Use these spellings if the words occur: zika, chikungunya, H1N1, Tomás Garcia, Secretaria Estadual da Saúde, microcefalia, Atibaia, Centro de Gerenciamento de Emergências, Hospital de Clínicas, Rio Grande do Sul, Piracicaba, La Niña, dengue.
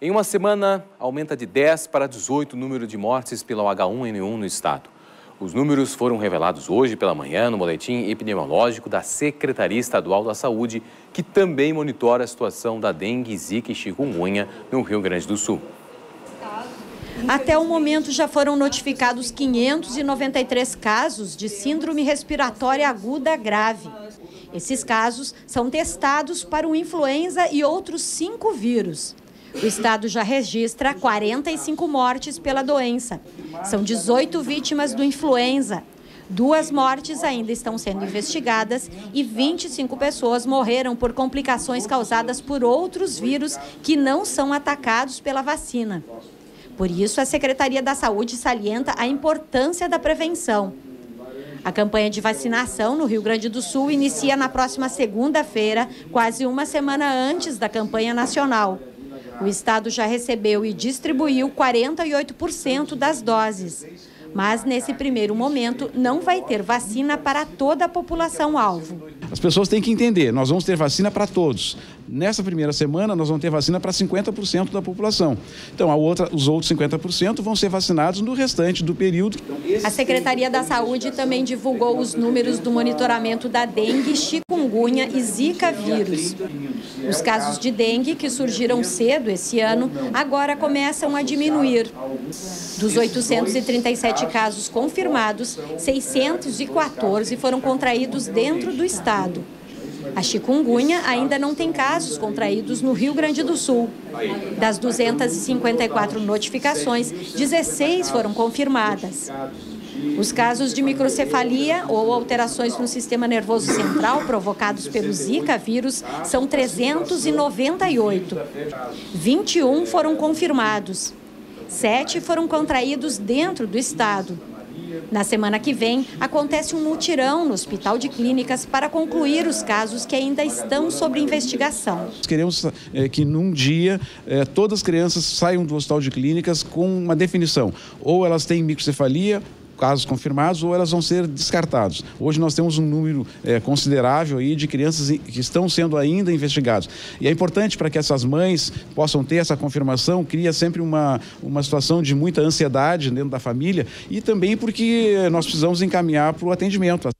Em uma semana, aumenta de 10 para 18 o número de mortes pela H1N1 no estado. Os números foram revelados hoje pela manhã no boletim epidemiológico da Secretaria Estadual da Saúde, que também monitora a situação da dengue, zika e chikungunya no Rio Grande do Sul. Até o momento já foram notificados 593 casos de síndrome respiratória aguda grave. Esses casos são testados para o influenza e outros 5 vírus. O estado já registra 45 mortes pela doença. São 18 vítimas do influenza. 2 mortes ainda estão sendo investigadas e 25 pessoas morreram por complicações causadas por outros vírus que não são atacados pela vacina. Por isso, a Secretaria da Saúde salienta a importância da prevenção. A campanha de vacinação no Rio Grande do Sul inicia na próxima segunda-feira, quase uma semana antes da campanha nacional. O estado já recebeu e distribuiu 48% das doses, mas nesse primeiro momento não vai ter vacina para toda a população-alvo. As pessoas têm que entender, nós vamos ter vacina para todos. Nessa primeira semana nós vamos ter vacina para 50% da população. Então os outros 50% vão ser vacinados no restante do período. A Secretaria da Saúde também divulgou os números do monitoramento da dengue, chikungunya e zika vírus. Os casos de dengue, que surgiram cedo esse ano, agora começam a diminuir. Dos 837 casos confirmados, 614 foram contraídos dentro do estado. A chikungunya ainda não tem casos contraídos no Rio Grande do Sul. Das 254 notificações, 16 foram confirmadas. Os casos de microcefalia ou alterações no sistema nervoso central provocados pelo Zika vírus são 398. 21 foram confirmados. 7 foram contraídos dentro do estado. Na semana que vem, acontece um mutirão no Hospital de Clínicas para concluir os casos que ainda estão sob investigação. Queremos que num dia todas as crianças saiam do Hospital de Clínicas com uma definição. Ou elas têm microcefalia, casos confirmados, ou elas vão ser descartadas. Hoje nós temos um número considerável aí de crianças que estão sendo ainda investigadas. E é importante para que essas mães possam ter essa confirmação, cria sempre uma situação de muita ansiedade dentro da família e também porque nós precisamos encaminhar para o atendimento.